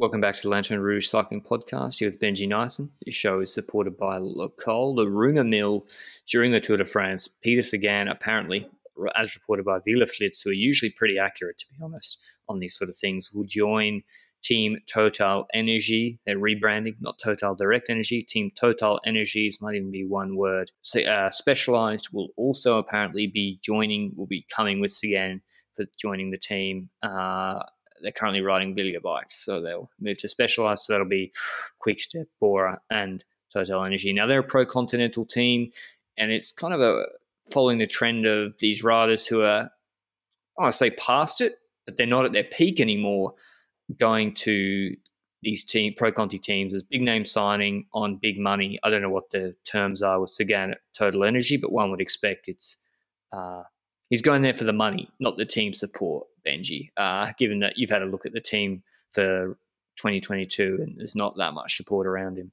Welcome back to the Lantern Rouge Cycling Podcast. Here with Benji Naesen. This show is supported by Le Col, the rumour mill during the Tour de France. Peter Sagan, apparently, as reported by Villeflitz, who are usually pretty accurate, to be honest, on these sort of things, will join Team TotalEnergies. They're rebranding, not Total Direct Energy. Team TotalEnergies might even be one word. Specialized will also apparently be joining, will be coming with Sagan for joining the team. They're currently riding Villiers bikes, so they'll move to Specialized. So that'll be Quick Step, Bora, and TotalEnergies. Now, they're a pro-continental team, and it's kind of a following the trend of these riders who are, I want to say past it, but they're not at their peak anymore, going to these team pro-Conti teams as big-name signing on big money. I don't know what the terms are with Sagan at TotalEnergies, but one would expect it's he's going there for the money, not the team support, Benji, given that you've had a look at the team for 2022 and there's not that much support around him.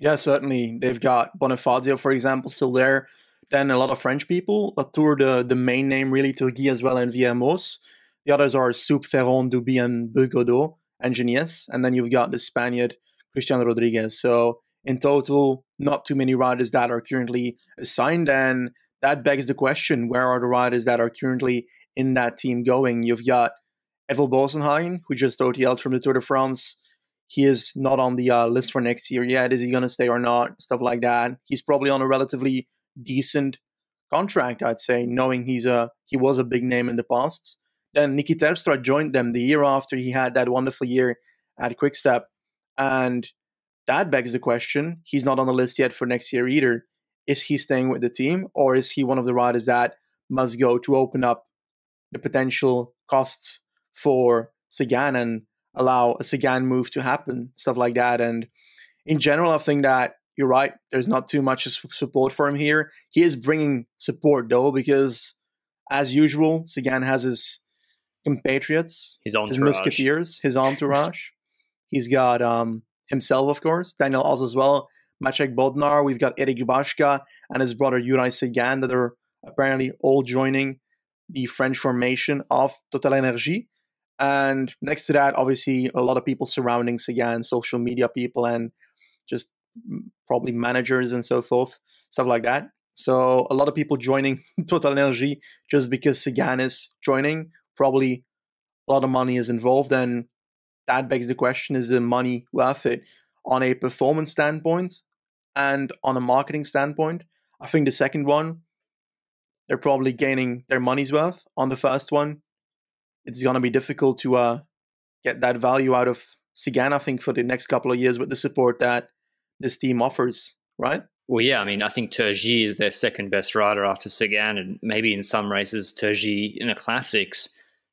Yeah, certainly. They've got Bonifazio, for example, still there. Then a lot of French people. Latour, the main name really, Turgui as well, and Villermos. The others are Soupe Ferrand, Dubien, Bugodeau, Ingenies. And then you've got the Spaniard, Cristiano Rodriguez. So in total, not too many riders that are currently assigned. And that begs the question, where are the riders that are currently in that team going? You've got Edvald Boasson Hagen, who just OTL'd from the Tour de France. He is not on the list for next year yet. Is he going to stay or not? Stuff like that. He's probably on a relatively decent contract, I'd say, knowing he was a big name in the past. Then Niki Terpstra joined them the year after he had that wonderful year at Quick Step, and that begs the question: he's not on the list yet for next year either. Is he staying with the team, or is he one of the riders that must go to open up the potential costs for Sagan and allow a Sagan move to happen, stuff like that? And in general, I think that you're right. There's not too much support for him here. He is bringing support, though, because, as usual, Sagan has his compatriots, his musketeers, his entourage. He's got himself, of course, Daniel Oss as well, Maciek Bodnar. We've got Erik Dubashka and his brother Juraj Sagan that are apparently all joining the French formation of TotalEnergies. And next to that, obviously, a lot of people surrounding Sagan, social media people, and just probably managers and so forth, stuff like that. So a lot of people joining TotalEnergies just because Sagan is joining. Probably a lot of money is involved, and that begs the question, is the money worth it on a performance standpoint and on a marketing standpoint? I think the second one, they're probably gaining their money's worth. On the first one, it's going to be difficult to get that value out of Sagan, I think, for the next couple of years with the support that this team offers, right? Well, yeah, I mean, I think Turgis is their second best rider after Sagan, and maybe in some races, Turgis in the classics,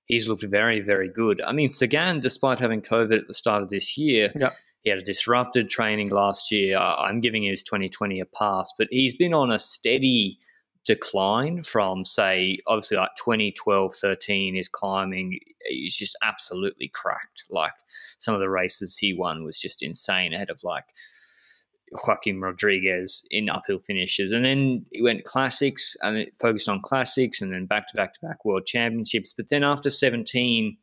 he's looked very, very good. I mean, Sagan, despite having COVID at the start of this year, he had a disrupted training last year. I'm giving his 2020 a pass, but he's been on a steady decline from, say, obviously like 2012, 13, his climbing is just absolutely cracked. Like some of the races he won was just insane ahead of like Joaquin Rodriguez in uphill finishes, and then he went classics and it focused on classics, and then back-to-back world championships. But then after 17,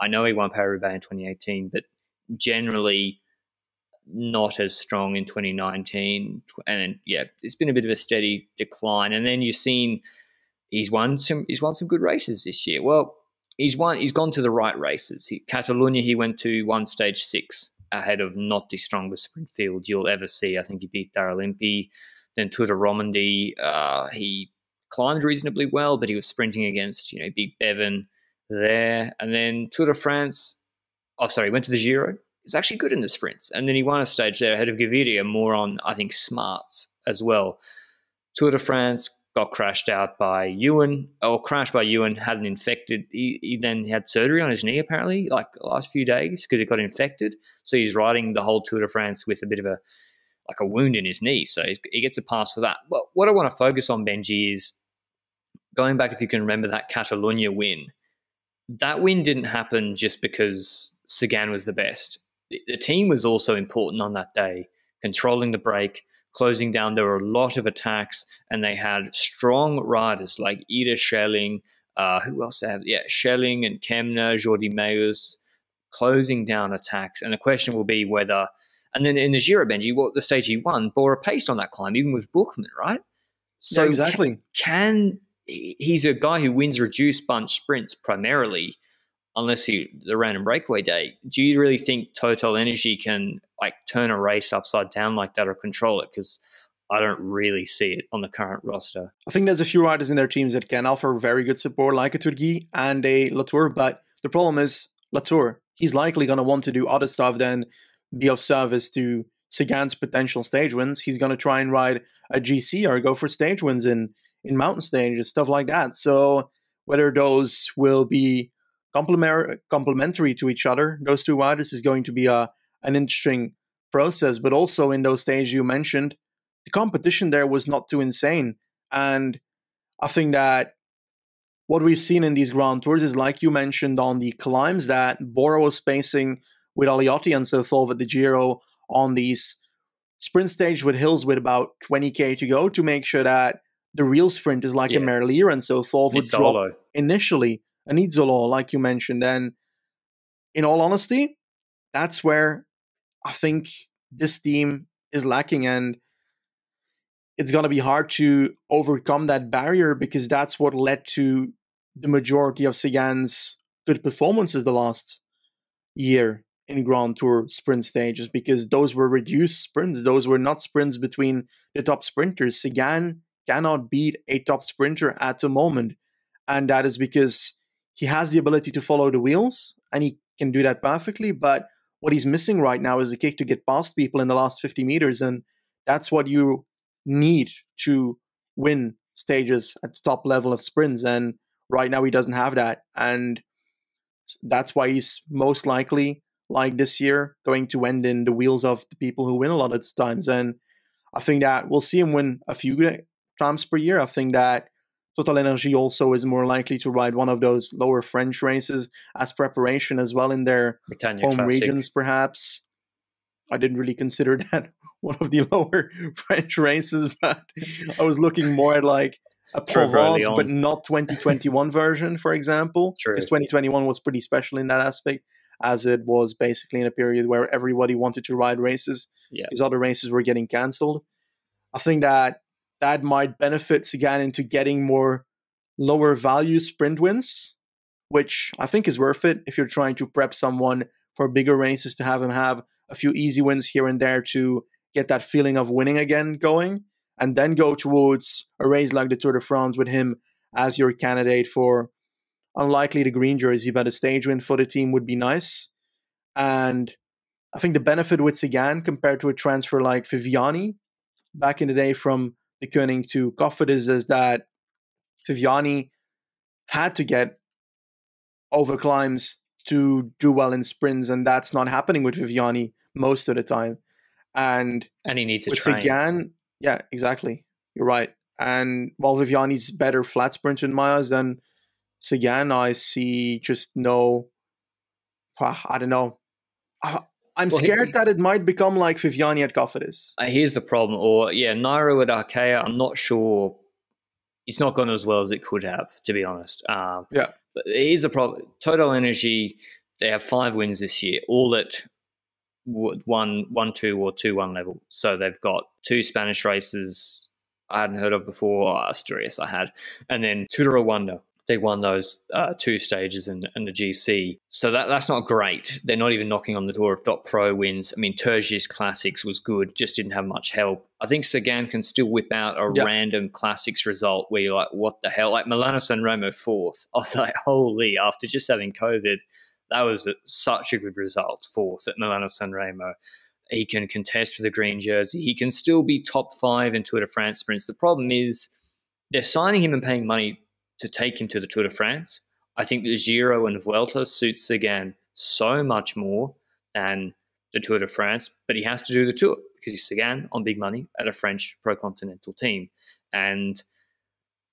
I know he won Paris-Roubaix in 2018, but generally not as strong in 2019. And then, yeah, it's been a bit of a steady decline. And then you've seen he's won some good races this year. Well, he's gone to the right races. Catalonia, he went to one stage 6. Ahead of not the strongest sprint field you'll ever see. I think he beat Daralimpi. Then Tour de Romandie, he climbed reasonably well, but he was sprinting against, he beat Bevan there. And then Tour de France, went to the Giro. He's actually good in the sprints. And then he won a stage there ahead of Gaviria, more on, I think, smarts as well. Tour de France got crashed by Ewan, had an infected. He then had surgery on his knee, apparently, like the last few days because it got infected. So he's riding the whole Tour de France with a bit of a wound in his knee. So he gets a pass for that. But what I want to focus on, Benji, is going back, if you can remember, that Catalonia win. That win didn't happen just because Sagan was the best. The team was also important on that day, controlling the break, closing down. There were a lot of attacks, and they had strong riders like Ida Schelling, who else they have? Yeah, Schelling and Kemner, Jordi Meus, closing down attacks. And the question will be whether, and then in the Giro, Benji, what the stage he won, Bora paced on that climb, even with Bookman, right? So yeah, exactly. Can he's a guy who wins reduced bunch sprints primarily, unless the random breakaway day. Do you really think TotalEnergies can like turn a race upside down like that or control it? Because I don't really see it on the current roster. I think there's a few riders in their teams that can offer very good support, like a Turgui and a Latour. But the problem is Latour. He's likely going to want to do other stuff than be of service to Sagan's potential stage wins. He's going to try and ride a GC or go for stage wins in mountain stages, stuff like that. So whether those will be complementary to each other, those two riders, is going to be an interesting process. But also in those stages you mentioned, the competition there was not too insane. And I think that what we've seen in these Grand Tours is, like you mentioned, on the climbs that Bora was pacing with Aliotti and so forth at the Giro, on these sprint stage with hills with about 20k to go, to make sure that the real sprint is like a Merlier and so forth would drop initially. And Izzolo, like you mentioned. And in all honesty, that's where I think this team is lacking. And it's going to be hard to overcome that barrier, because that's what led to the majority of Sagan's good performances the last year in Grand Tour sprint stages, because those were reduced sprints. Those were not sprints between the top sprinters. Sagan cannot beat a top sprinter at the moment. And that is because he has the ability to follow the wheels, and he can do that perfectly. But what he's missing right now is the kick to get past people in the last 50 meters. And that's what you need to win stages at the top level of sprints. And right now he doesn't have that. And that's why he's most likely, like this year, going to end in the wheels of the people who win a lot of the times. And I think that we'll see him win a few times per year. I think that TotalEnergies also is more likely to ride one of those lower French races as preparation as well in their Britannia home Classic regions, perhaps. I didn't really consider that one of the lower French races, but I was looking more at like a Provence, but not 2021 version, for example. Because 2021 was pretty special in that aspect, as it was basically in a period where everybody wanted to ride races. These other races were getting cancelled. I think that that might benefit Sagan into getting more lower value sprint wins, which I think is worth it if you're trying to prep someone for bigger races, to have him have a few easy wins here and there to get that feeling of winning again going, and then go towards a race like the Tour de France with him as your candidate for unlikely the green jersey, but a stage win for the team would be nice. And I think the benefit with Sagan compared to a transfer like Viviani back in the day from the Koenig to Cofidis is that Viviani had to get over climbs to do well in sprints, and that's not happening with Viviani most of the time. And he needs to train. Sagan, yeah, exactly. You're right. And while Viviani's better flat sprinter in my eyes than Sagan, I see just no, I don't know. I'm scared that it might become like Viviani at Cofidis. Here's the problem. Or, yeah, Nairo at Arkea, I'm not sure. It's not gone as well as it could have, to be honest. But here's the problem. TotalEnergies, they have 5 wins this year, all at 1-2 or 2-1 level. So they've got 2 Spanish races I hadn't heard of before. Asturias I had. And then Tudor Wonder. They won those 2 stages and the GC. So that's not great. They're not even knocking on the door of Dot Pro wins. I mean, Turgis Classics was good, just didn't have much help. I think Sagan can still whip out a random Classics result where you're like, what the hell? Like Milano Sanremo 4th. I was like, holy, after just having COVID, that was such a good result, 4th at Milano Sanremo. He can contest for the green jersey. He can still be top 5 in Tour de France sprints. The problem is they're signing him and paying money to take him to the Tour de France. I think the Giro and Vuelta suits Sagan so much more than the Tour de France, but he has to do the Tour because he's Sagan on big money at a French pro-continental team. And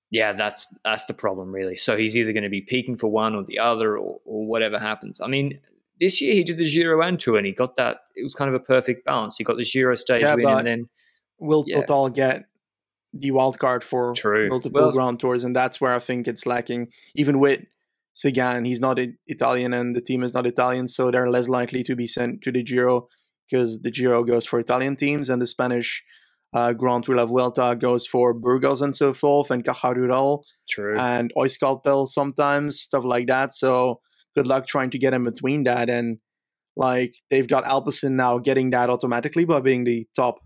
yeah, that's the problem really. So he's either going to be peaking for one or the other, or whatever happens. I mean, this year he did the Giro and Tour and he got that. It was kind of a perfect balance. He got the Giro stage win and then... Will Total get the wild card for multiple Grand Tours, and that's where I think it's lacking. Even with Sagan, he's not Italian and the team is not Italian, so they're less likely to be sent to the Giro because the Giro goes for Italian teams and the Spanish Grand Tour La Vuelta goes for Burgos and so forth and Caja Rural. True. And Euskaltel sometimes, stuff like that. So good luck trying to get in between that. And like they've got Alpecin now getting that automatically by being the top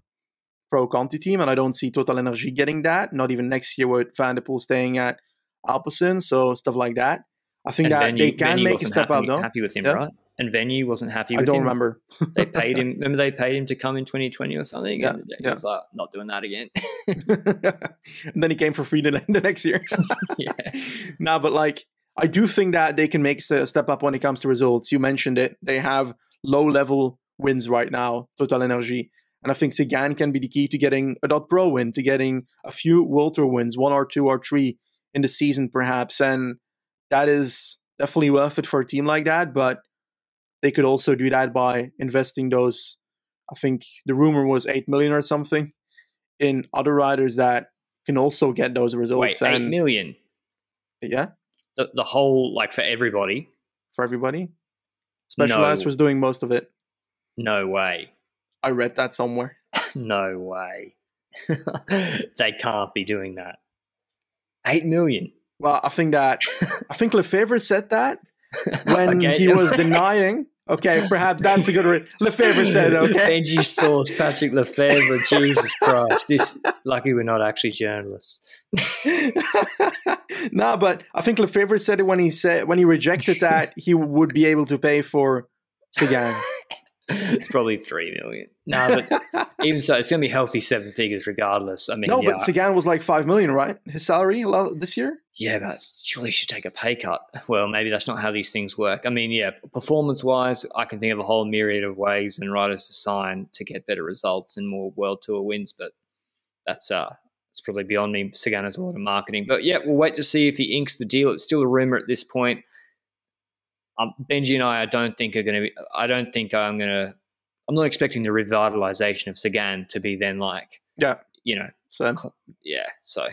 Pro Conti team. And I don't see TotalEnergies getting that, not even next year with Van der Poel staying at Alpecin. So stuff like that. I think that they can make a step up, though. Happy with him, right? And Venue wasn't happy with him. I don't remember. They paid him. Remember, they paid him to come in 2020 or something. Yeah, and he was like, not doing that again. And then he came for free the next year. Yeah. No, but like, I do think that they can make a step up when it comes to results. You mentioned it. They have low level wins right now, TotalEnergies. And I think Sagan can be the key to getting a .pro win, to getting a few World Tour wins, one or two or three in the season, perhaps. And that is definitely worth it for a team like that, but they could also do that by investing those, I think the rumor was 8 million or something, in other riders that can also get those results. Wait, 8 million? Yeah. The whole, like for everybody? For everybody? Specialized was doing most of it. No way. I read that somewhere. No way. They can't be doing that. 8 million? Well, I think Lefevere said that when he was denying. Okay, perhaps that's a good reason. Lefevere said it, okay? Benji source, Patrick Lefevere, Jesus Christ. This lucky we're not actually journalists. No, but I think Lefevere said it when he rejected that he would be able to pay for Sagan. It's probably 3 million. No, but even so, it's going to be healthy seven figures regardless. I mean, no, but Sagan was like 5 million, right? His salary this year. Yeah, but surely he should take a pay cut. Well, maybe that's not how these things work. I mean, yeah, performance-wise, I can think of a whole myriad of ways and riders to sign to get better results and more World Tour wins. But that's it's probably beyond me. Sagan has a lot of marketing, but yeah, we'll wait to see if he inks the deal. It's still a rumor at this point. Benji and I don't think are going to be. I don't think I'm going to. I'm not expecting the revitalization of Sagan to be then like. Yeah. You know. So. Yeah. So,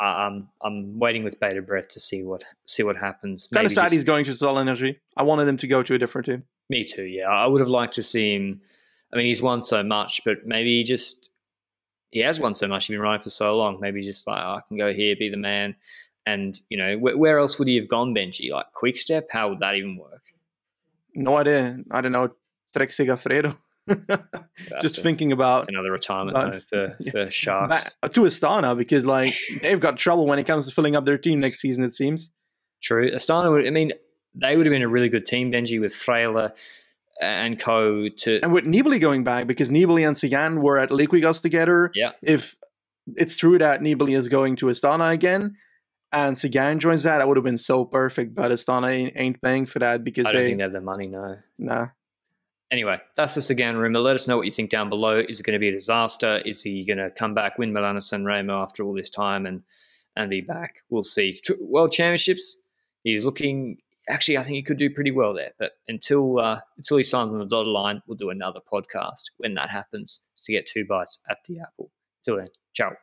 I'm waiting with bated breath to see what happens. Kind of sad he's going to TotalEnergies. I wanted him to go to a different team. Me too. Yeah, I would have liked to see him. I mean, he's won so much, but maybe he has won so much. He's been riding for so long. Maybe just like I can go here, be the man. And, you know, where else would he have gone, Benji? Like Quick Step? How would that even work? No idea. I don't know. Trek Segafredo. Just thinking about... It's another retirement for Sharks. To Astana, because, like, they've got trouble when it comes to filling up their team next season, it seems. True. Astana, they would have been a really good team, Benji, with Fraile and co. And with Nibali going back, because Nibali and Sagan were at Liquigas together. Yeah. If it's true that Nibali is going to Astana again... and Sagan joins that, would have been so perfect, but Astana ain't paying for that because I don't think they have the money, no. Nah. Anyway, that's the Sagan rumor. Let us know what you think down below. Is it going to be a disaster? Is he going to come back, win Milano Sanremo after all this time and be back? We'll see. World Championships, he's looking... Actually, I think he could do pretty well there. But until he signs on the dotted line, we'll do another podcast when that happens to get two bites at the apple. Till then, ciao.